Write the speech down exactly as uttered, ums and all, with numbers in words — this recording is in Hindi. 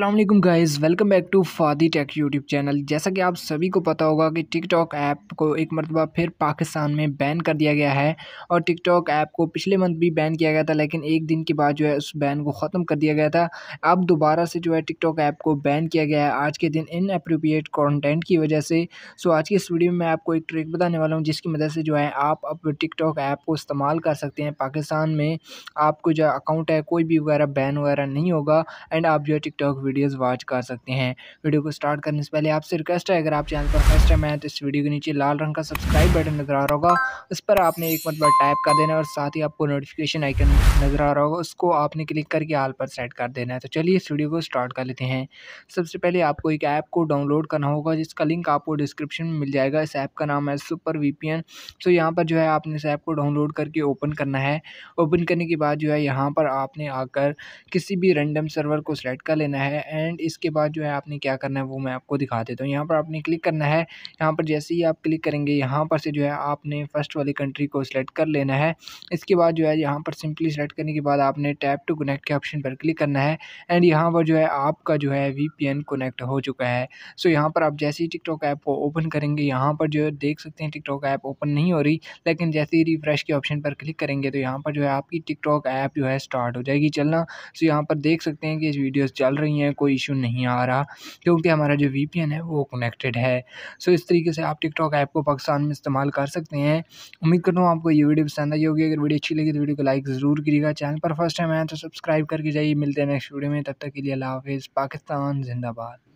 अस्सलाम वालेकुम guys, welcome back to Fadi take YouTube channel. जैसा कि आप सभी को पता होगा कि टिकटॉक ऐप को एक मरतबा फिर पाकिस्तान में बैन कर दिया गया है और टिकटॉक ऐप को पिछले मंथ भी बैन किया गया था, लेकिन एक दिन के बाद जो है उस बैन को ख़त्म कर दिया गया था। अब दोबारा से जो है टिकटॉक ऐप को बैन किया गया है आज के दिन इन अप्रोप्रिएट कॉन्टेंट की वजह से। सो आज की इस वीडियो में मैं आपको एक ट्रिक बताने वाला हूँ जिसकी मदद से जो है आप अब टिकटॉक ऐप को इस्तेमाल कर सकते हैं। पाकिस्तान में आपको जो अकाउंट है कोई भी वगैरह बैन वगैरह नहीं होगा एंड आप जो है टिकटॉक वीडियोस वॉच कर सकते हैं। वीडियो को स्टार्ट करने से पहले आपसे रिक्वेस्ट है, अगर आप चैनल पर फर्स्ट टाइम आए तो इस वीडियो के नीचे लाल रंग का सब्सक्राइब बटन नजर आ रहा होगा, उस पर आपने एक मतलब टाइप कर देना है और साथ ही आपको नोटिफिकेशन आइकन नजर आ रहा होगा उसको आपने क्लिक करके ऑल पर सेट कर देना है। तो चलिए इस वीडियो को स्टार्ट कर लेते हैं। सबसे पहले आपको एक ऐप को डाउनलोड करना होगा जिसका लिंक आपको डिस्क्रिप्शन में मिल जाएगा। इस ऐप का नाम है सुपर वी पी एन। सो यहाँ पर जो है आपने इस ऐप को डाउनलोड करके ओपन करना है। ओपन करने के बाद जो है यहाँ पर आपने आकर किसी भी रैंडम सर्वर को सेलेक्ट कर लेना है एंड इसके बाद जो है आपने क्या करना है वो मैं आपको दिखा देता हूँ। यहाँ पर आपने क्लिक करना है। यहाँ पर जैसे ही आप क्लिक करेंगे यहाँ पर से जो है आपने फर्स्ट वाली कंट्री को सिलेक्ट कर लेना है। इसके बाद जो है यहाँ पर सिंपली सेलेक्ट करने के बाद आपने टैप टू कनेक्ट के ऑप्शन पर क्लिक करना है एंड यहाँ पर जो है आपका जो है वी पी एन कनेक्ट हो चुका है। सो यहाँ पर आप जैसे ही टिकटॉक ऐप को ओपन करेंगे यहाँ पर जो है देख सकते हैं टिकटॉक ऐप ओपन नहीं हो रही, लेकिन जैसे ही रिफ्रेश के ऑप्शन पर क्लिक करेंगे तो यहाँ पर जो है आपकी टिकटॉक ऐप जो है स्टार्ट हो जाएगी चलना। सो यहाँ पर देख सकते हैं कि इस वीडियोज़ चल रही हैं, कोई इशू नहीं आ रहा क्योंकि हमारा जो वी पी एन है वो कनेक्टेड है। सो इस तरीके से आप टिकटॉक ऐप को पाकिस्तान में इस्तेमाल कर सकते हैं। उम्मीद करता हूँ आपको ये वीडियो पसंद आई होगी। अगर वीडियो अच्छी लगी तो वीडियो को लाइक ज़रूर करिएगा। चैनल पर फर्स्ट टाइम आए तो सब्सक्राइब करके जाइए। मिलते हैं नेक्स्ट वीडियो में, तब तक के लिए अल्लाह हाफिज़। पाकिस्तान जिंदाबाद।